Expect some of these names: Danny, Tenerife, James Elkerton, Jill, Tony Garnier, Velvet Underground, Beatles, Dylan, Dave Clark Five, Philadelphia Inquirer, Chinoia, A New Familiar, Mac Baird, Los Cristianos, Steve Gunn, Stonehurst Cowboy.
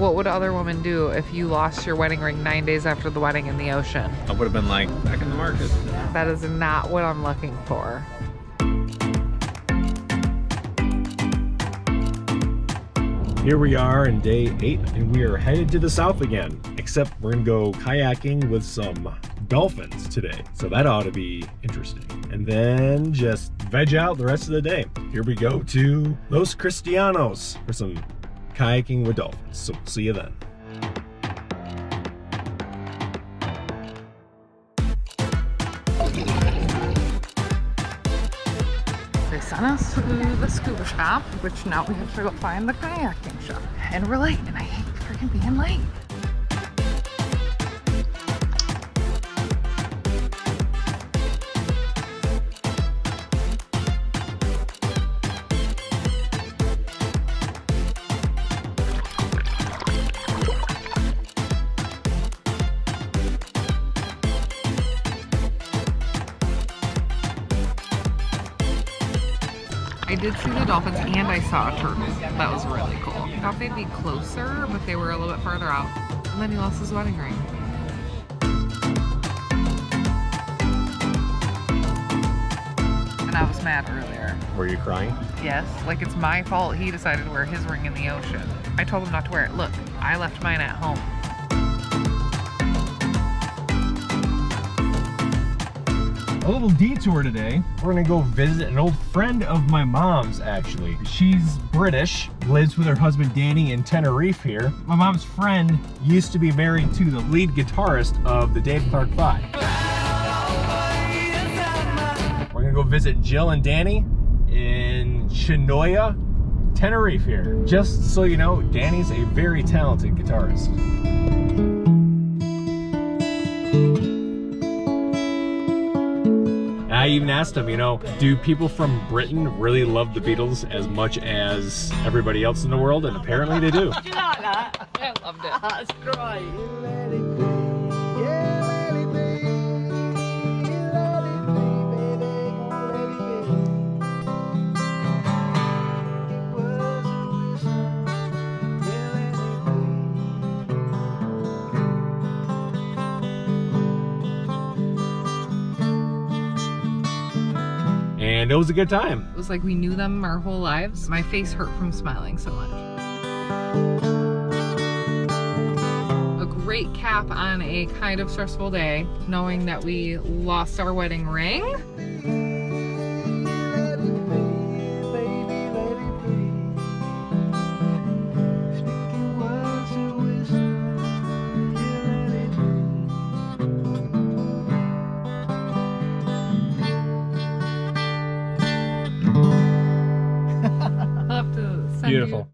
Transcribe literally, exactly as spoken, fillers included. What would other women do if you lost your wedding ring nine days after the wedding in the ocean? I would have been like, back in the market. That is not what I'm looking for. Here we are in day eight, and we are headed to the south again. Except we're gonna go kayaking with some dolphins today. So that ought to be interesting. And then just veg out the rest of the day. Here we go to Los Cristianos for some kayaking with dolphins. So see you then. They sent us to the scuba shop, which now we have to go find the kayaking shop. And we're late, and I hate freaking being late. I did see the dolphins and I saw a turtle. That was really cool. I thought they'd be closer, but they were a little bit farther out. And then he lost his wedding ring. And I was mad earlier. Were you crying? Yes, like it's my fault he decided to wear his ring in the ocean. I told him not to wear it. Look, I left mine at home. A little detour today. We're gonna go visit an old friend of my mom's, actually. She's British, lives with her husband Danny in Tenerife here. My mom's friend used to be married to the lead guitarist of the Dave Clark Five. We're gonna go visit Jill and Danny in Chinoia, Tenerife here. Just so you know, Danny's a very talented guitarist. I even asked him, you know, do people from Britain really love the Beatles as much as everybody else in the world? And apparently they do. Did you like that? I loved it. That's great. And it was a good time. It was like we knew them our whole lives. My face hurt from smiling so much. A great cap on a kind of stressful day, knowing that we lost our wedding ring. Beautiful.